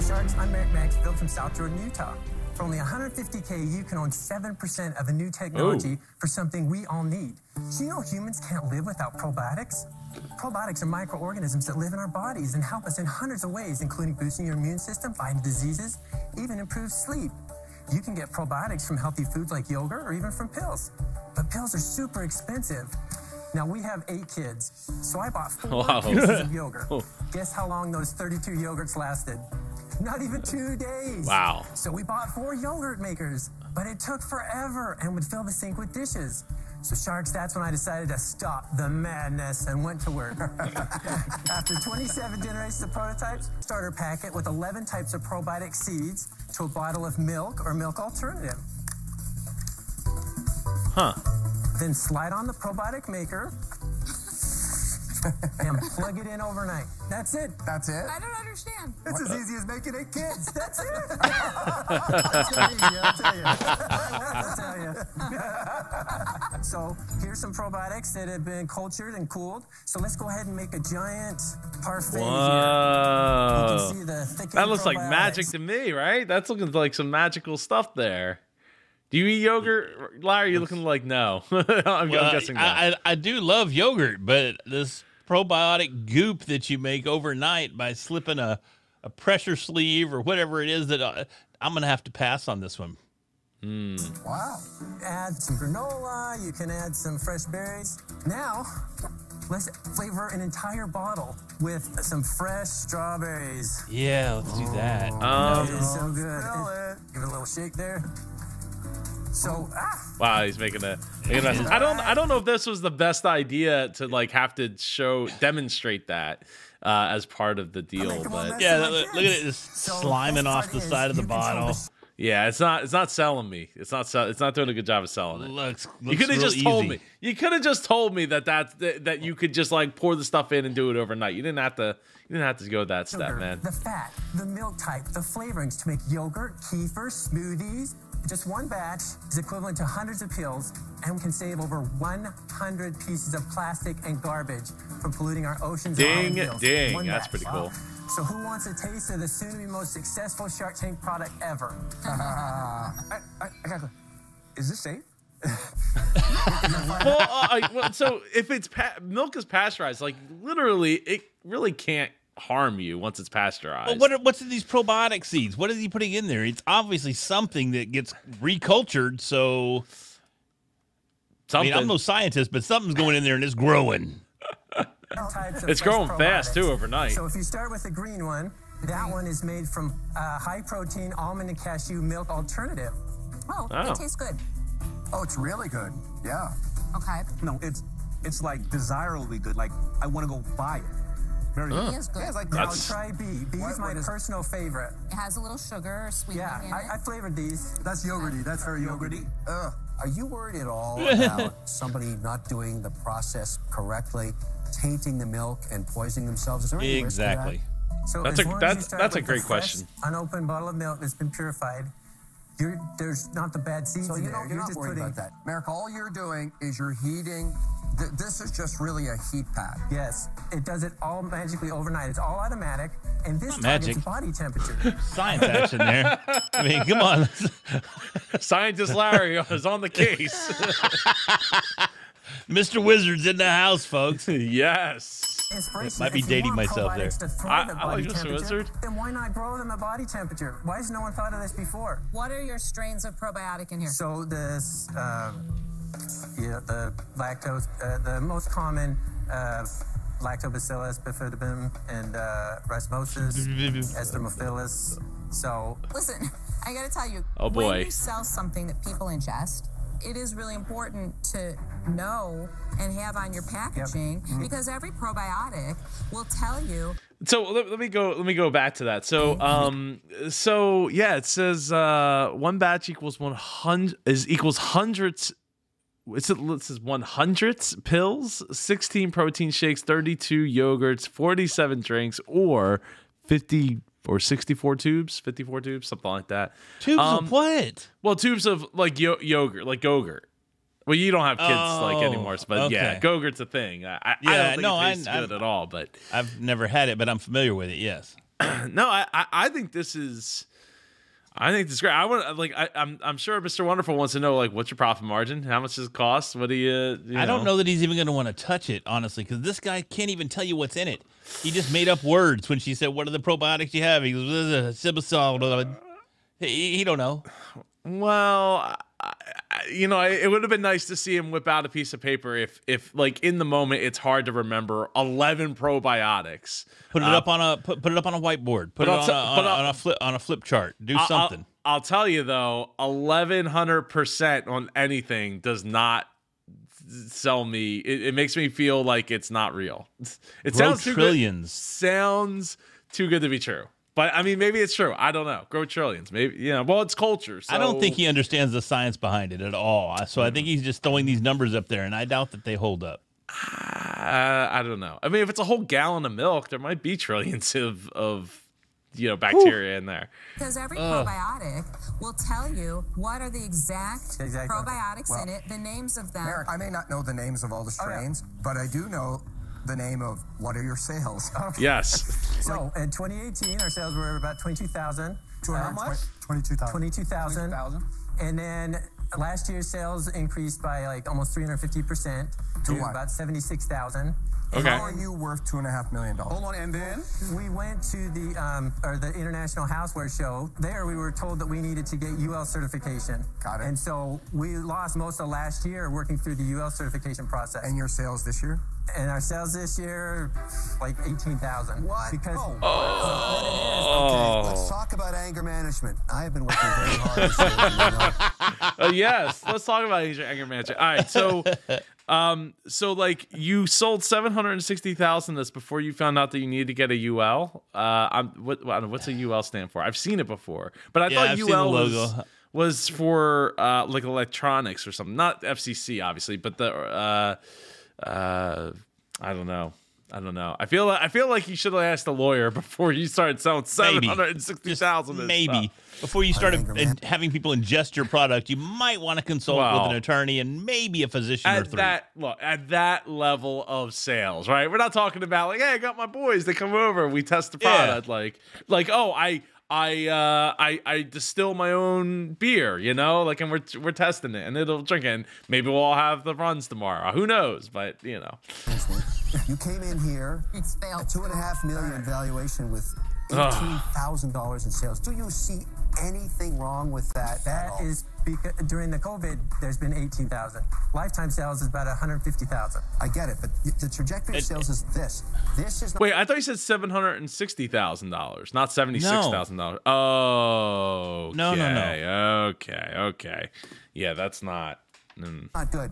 Hello, Sharks. I'm Eric Max, from South Jordan, Utah. For only $150K, you can own 7% of a new technology for something we all need. So you know humans can't live without probiotics? Probiotics are microorganisms that live in our bodies and help us in hundreds of ways, including boosting your immune system, fighting diseases, even improve sleep. You can get probiotics from healthy foods like yogurt or even from pills. But pills are super expensive. Now, we have 8 kids, so I bought 4 pieces of yogurt. Guess how long those 32 yogurts lasted? Not even 2 days. Wow. So we bought 4 yogurt makers, but it took forever and would fill the sink with dishes. So, Sharks, that's when I decided to stop the madness and went to work. After 27 generations of prototypes, starter packet with 11 types of probiotic seeds to a bottle of milk or milk alternative. Then slide on the probiotic maker and plug it in overnight. That's it. That's it? I don't understand. It's as easy as making 8 kids. That's it. I'll tell you. So here's some probiotics that have been cultured and cooled. So let's go ahead and make a giant parfait. Whoa. Here. You can see the thickened that looks probiotics. Like magic to me, right? That's looking like some magical stuff there. Do you eat yogurt, Larry? You're looking like no. I'm guessing no. I do love yogurt, but this probiotic goop that you make overnight by slipping a pressure sleeve or whatever it is that I'm going to have to pass on this one. Wow. Add some granola. You can add some fresh berries. Now, let's flavor an entire bottle with some fresh strawberries. Yeah, let's do that. That is so good. Give it a little shake there. So, wow, he's making a. I don't know if this was the best idea to like have to demonstrate that as part of the deal, but yeah, look at it just sliming off the side of the bottle. Yeah, it's not selling me. It's not doing a good job of selling it. Looks you could have just told me. You could have just told me that you could just like pour the stuff in and do it overnight. You didn't have to go that step, man. The fat, the milk type, the flavorings to make yogurt, kefir, smoothies. Just one batch is equivalent to hundreds of pills and can save over 100 pieces of plastic and garbage from polluting our oceans. Ding, that's pretty cool. So who wants a taste of the soon-to-be most successful Shark Tank product ever? I gotta go. Is this safe? Well, so if it's milk is pasteurized, like literally it really can't harm you once it's pasteurized. Well, what's in these probiotic seeds? What is he putting in there? It's obviously something that gets recultured, so something. I mean, I'm no scientist, but something's going in there and it's growing. It's growing fast too overnight. So if you start with the green one, that one is made from high protein almond and cashew milk alternative. Oh, it tastes good. Oh, it's really good. Yeah. Okay. No, it's like desirably good. Like I want to go buy it. Very good. Like, now try B. B is my personal favorite. It has a little sugar or sweet. Yeah, I flavored these. That's yogurty. That's very yogurty. Are you worried at all about somebody not doing the process correctly, tainting the milk and poisoning themselves? Is there any risk to that? So that's a great question. An unopened bottle of milk that's been purified. There's not the bad seeds in there. You're not worried about that. Merrick, all you're doing is you're heating. This is just really a heat pack. Yes, it does it all magically overnight. It's all automatic, and this targets body temperature. Science action there. I mean, come on. Scientist Larry is on the case. Mr. Wizard's in the house, folks. Yes. It might be dating myself there. I like Mr. Wizard. Then why not grow them at body temperature? Why has no one thought of this before? What are your strains of probiotic in here? So this... the lactose, the most common Lactobacillus, bifidobim, and rhamnosus, eosinophilus. So listen, I gotta tell you, when you sell something that people ingest, it is really important to know and have on your packaging because every probiotic will tell you. So let me go back to that. So yeah, it says one batch equals 100 equals hundreds. It says 100 pills, 16 protein shakes, 32 yogurts, 47 drinks, or 50 or 64 tubes, 54 tubes, something like that. Tubes of what? Well, tubes of like yogurt, like Gogurt. Well, you don't have kids like anymore, but yeah, Gogurt's a thing. I don't think it tastes good at all, but I've never had it, but I'm familiar with it. Yes. No, I think this is, I think this is great. I would like, I'm sure Mr. Wonderful wants to know, like, what's your profit margin? How much does it cost? What do you, I don't know that he's even going to want to touch it, honestly, because this guy can't even tell you what's in it. He just made up words when she said, "What are the probiotics you have?" He goes, he don't know. Well, you know, it would have been nice to see him whip out a piece of paper if like in the moment it's hard to remember 11 probiotics. Put it up on a put it up on a whiteboard. Put it on a flip chart. Do something. I'll tell you though, 1100% on anything does not sell me. It makes me feel like it's not real. It sounds trillions. Sounds too good to be true. But I mean, maybe it's true. I don't know. Grow trillions, maybe. Yeah. Well, it's culture. So. I don't think he understands the science behind it at all. So I think he's just throwing these numbers up there, and I doubt that they hold up. I don't know. I mean, if it's a whole gallon of milk, there might be trillions of you know, bacteria in there. Because every probiotic will tell you what are the exact probiotics in it, the names of them. Eric, I may not know the names of all the strains, but I do know the name of what are your sales. Okay. Yes. So in 2018, our sales were about 22,000. How much? 22,000. 22,000. And then last year's sales increased by like almost 350% to about 76,000. Okay. How are you worth $2.5 million? Hold on, and then we went to the International Houseware Show. There, we were told that we needed to get UL certification. Got it. And so we lost most of last year working through the UL certification process. And your sales this year? And our sales this year, like 18,000. What? Because what it is. Okay, let's talk about anger management. I have been working very hard. Yes, let's talk about anger management. All right, so. So like you sold 760,000 this before you found out that you needed to get a UL. What's a UL stand for? I've seen it before, but I thought UL was for like electronics or something. Not FCC obviously, but the I don't know. I feel like you should have asked a lawyer before you started selling 760,000. Maybe before you started having people ingest your product, you might want to consult with an attorney and maybe a physician or three. Look, at that level of sales, right? We're not talking about like, hey, I got my boys. They come over, we test the product. Like oh, I distill my own beer, you know, like, and we're testing it, and it'll drink it, and maybe we'll all have the runs tomorrow. Who knows? But you know. You came in here, it's failed. $2.5 million valuation with $18,000 in sales. Do you see anything wrong with that? That is because during the COVID, there's been 18,000. Lifetime sales is about 150,000. I get it, but the trajectory of sales is this. This is. Wait, I thought you said $760,000, not $76,000. Oh. Okay. No. Okay. Yeah, that's not. Not good.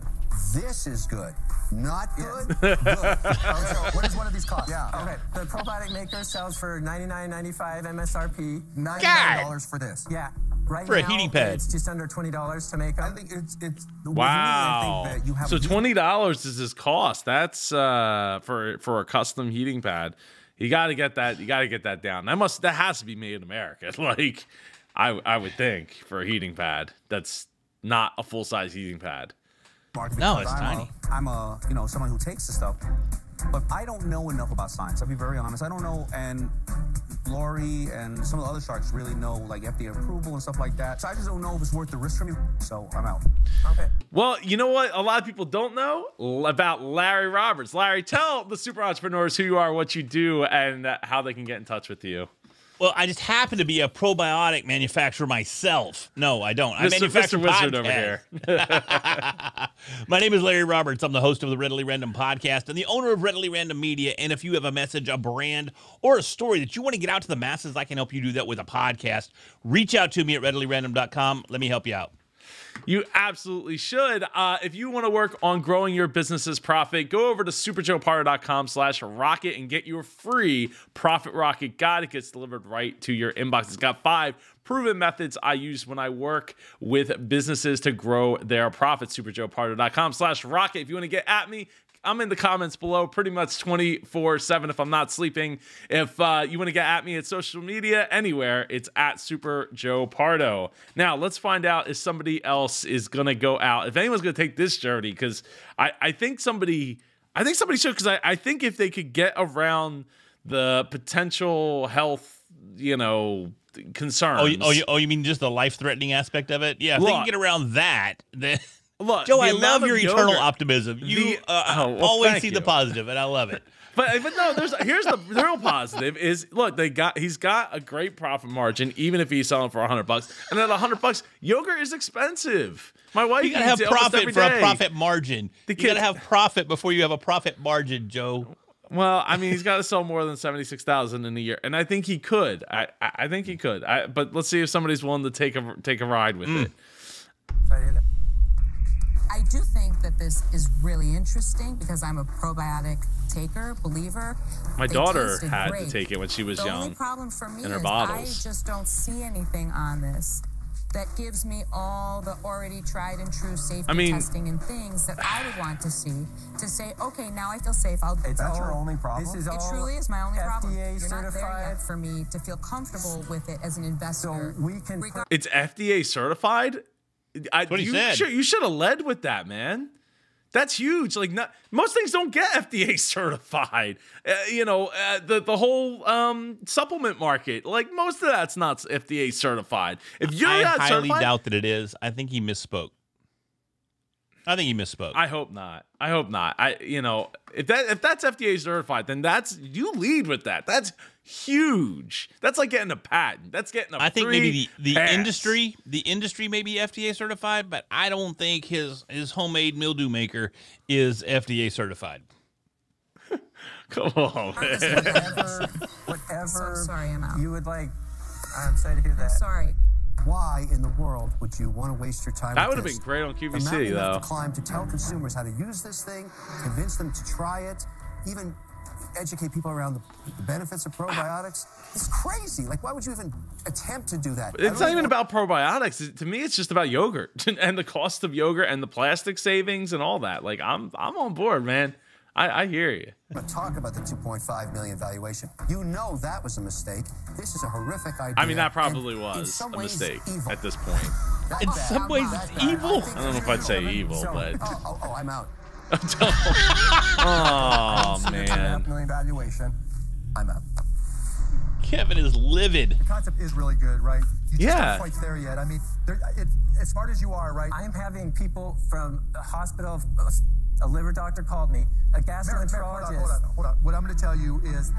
This is good. Not good. Good. So what is one of these costs? Yeah. Okay. The probiotic maker sells for $99.95 MSRP. $99 for this. Yeah. Right. For a heating pad, it's just under $20 to make. I think it's. Wow. Me, I think that you have so $20 is his cost. That's for a custom heating pad. You got to get that. You got to get that down. That has to be made in America. Like, I would think for a heating pad. That's. Not a full-size heating pad. No, it's tiny. I'm you know, someone who takes the stuff, but I don't know enough about science. I'll be very honest. I don't know, and Lori and some of the other sharks really know, like, FDA approval and stuff like that. So I just don't know if it's worth the risk for me, so I'm out. Okay. Well, you know what a lot of people don't know about Larry Roberts. Larry, tell the super entrepreneurs who you are, what you do, and how they can get in touch with you. Well, I just happen to be a probiotic manufacturer myself. No, I don't. I manufacture podcasts. Mr. Wizard over here. My name is Larry Roberts. I'm the host of the Readily Random Podcast and the owner of Readily Random Media. And if you have a message, a brand, or a story that you want to get out to the masses, I can help you do that with a podcast. Reach out to me at ReadilyRandom.com. Let me help you out. You absolutely should. If you want to work on growing your business's profit, go over to superjoepardo.com/rocket and get your free Profit Rocket Guide. It gets delivered right to your inbox. It's got 5 proven methods I use when I work with businesses to grow their profits. superjoepardo.com/rocket. If you want to get at me, I'm in the comments below pretty much 24/7 if I'm not sleeping. If you want to get at me at social media, anywhere, it's at Super Joe Pardo. Now, let's find out if somebody else is going to go out. If anyone's going to take this journey, because I think somebody should, because I think if they could get around the potential health you know, concerns. Oh, you mean just the life-threatening aspect of it? Yeah, if they can get around that, then... Look, Joe, I love your eternal optimism. You always see the positive, and I love it. But no, here's the real positive is, look, he's got a great profit margin, even if he's selling for $100. And at $100, yogurt is expensive. My wife you gotta have profit for a profit margin. You gotta have profit before you have a profit margin, Joe. Well, I mean, he's got to sell more than 76,000 in a year, and I think he could. I think he could. But let's see if somebody's willing to take a ride with it. I do think that this is really interesting because I'm a probiotic believer. My daughter had to take it when she was young. The only problem for me is I just don't see anything on this that gives me all the already tried and true safety testing and things that I would want to see to say, okay, now I feel safe. Is that your only problem? This is all truly is my only problem. You're not there yet for me to feel comfortable with it as an investor. So we can. It's FDA certified. You should have led with that, man. That's huge. Like, most things don't get FDA certified. You know, the whole supplement market, like most of that's not FDA certified. If you're not certified, I highly doubt that it is. I think he misspoke. I think he misspoke. I hope not. I hope not. You know, if that's FDA certified, then you lead with that. That's huge. That's like getting a patent. That's getting a I think maybe the industry may be FDA certified, but I don't think his homemade mildew maker is FDA certified. Come on, man. Whatever sorry, I'm out. You would like. I'm sorry to hear that. I'm sorry. Why in the world would you want to waste your time? That would have been great on QVC, though. To climb to tell consumers how to use this thing, convince them to try it, even educate people around the benefits of probiotics. It's crazy. Like, why would you even attempt to do that? It's not even about probiotics. To me, it's just about yogurt and the cost of yogurt and the plastic savings and all that. Like, I'm on board, man. I hear you. But talk about the $2.5 million valuation. You know that was a mistake. This is a horrific idea. I mean, that probably was a mistake at this point. In some ways, it's evil. I don't know if I'd say evil, but... Oh, I'm out. Oh, man. $2.5 million valuation. I'm out. Kevin is livid. The concept is really good, right? You just aren't quite there yet. I mean, as smart as you are, right? I'm having people from the hospital... A liver doctor called me, a gastroenterologist. Hold on. What I'm going to tell you is,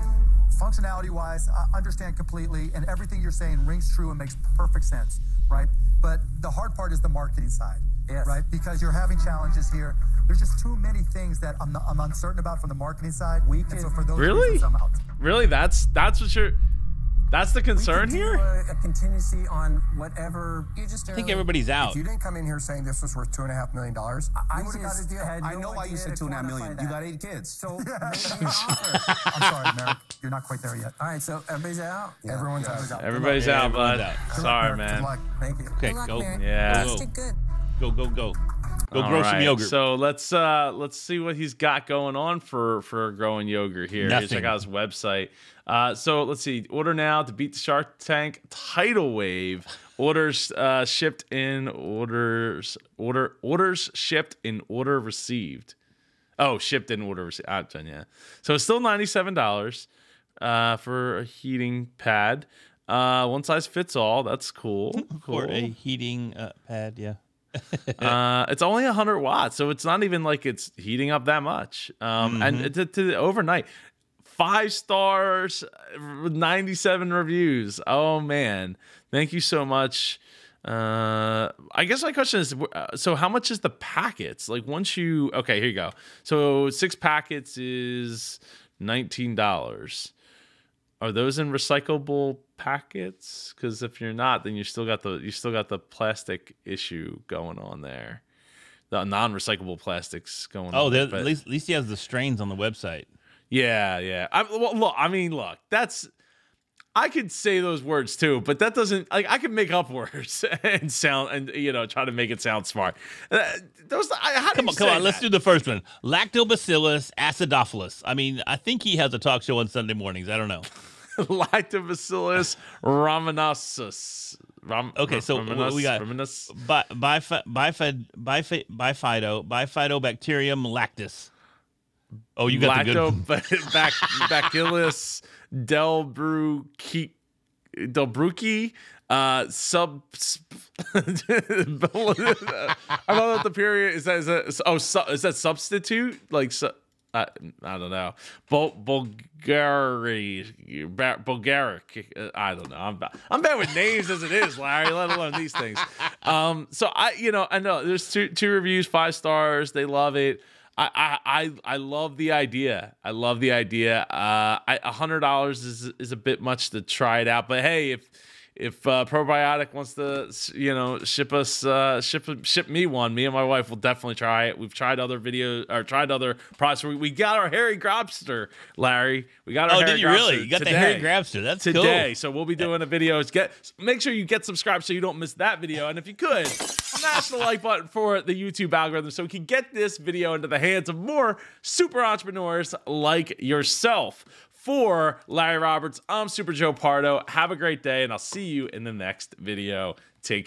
functionality-wise, I understand completely, and everything you're saying rings true and makes perfect sense, right? But the hard part is the marketing side, right? Because you're having challenges here. There's just too many things that I'm uncertain about from the marketing side. So for those reasons, I'm out. Really? That's what you're... That's the concern here? A contingency on whatever. I think everybody's out. If you didn't come in here saying this was worth $2.5 million, I would have got a deal. I know why you said $2.5 million. You got 8 kids. So maybe an offer. I'm sorry, Merrick. You're not quite there yet. All right, so everybody's out. Yeah. Everyone's out. Everybody's out, bud. Sorry, man. Good luck. Thank you. Okay, go. Yeah. Go grow some yogurt. So let's see what he's got going on for growing yogurt here. Nothing. Here's check out his website. So let's see. Order now to beat the Shark Tank tidal wave. Orders shipped in orders shipped in order received. Oh, shipped in order received. I've done So it's still $97 for a heating pad. One size fits all. That's cool. For a heating pad, yeah. It's only 100 watts, so it's not even like it's heating up that much. And to overnight, 5 stars, 97 reviews. Oh man, thank you so much. I guess my question is, so how much is the packets? Like once you here you go. So 6 packets is $19. Are those in recyclable packets? Because if you're not, then you still got the plastic issue going on there, the non-recyclable plastics going on. Oh, at least he has the strains on the website. Yeah. Look, that's. I could say those words too, but that doesn't I could make up words and try to make it sound smart. Come on, let's do the first one. Lactobacillus acidophilus. I mean, I think he has a talk show on Sunday mornings. I don't know. Lactobacillus rhamnosus. So we got bifidobacterium lactis. Oh, you got the good one. Lactobacillus delbrueckii Delbrueckii sub. I don't know what the period is. That is that, oh, is that substitute? Like I don't know. Bulgaric. I don't know. I'm bad with names as it is, Larry. Let alone these things. So I know there's two reviews, 5 stars. They love it. I love the idea. I love the idea. $100 is a bit much to try it out, but hey, if Probiotic wants to, ship us ship me one, me and my wife will definitely try it. We've tried other videos or tried other products. We got our hairy grabster, Larry. We got our. Oh, did you really? You got the hairy grabster. That's cool. Today, so we'll be doing a video. Make sure you get subscribed so you don't miss that video, and if you could, smash the like button for the YouTube algorithm so we can get this video into the hands of more super entrepreneurs like yourself. For Larry Roberts, I'm Super Joe Pardo. Have a great day, and I'll see you in the next video. Take care.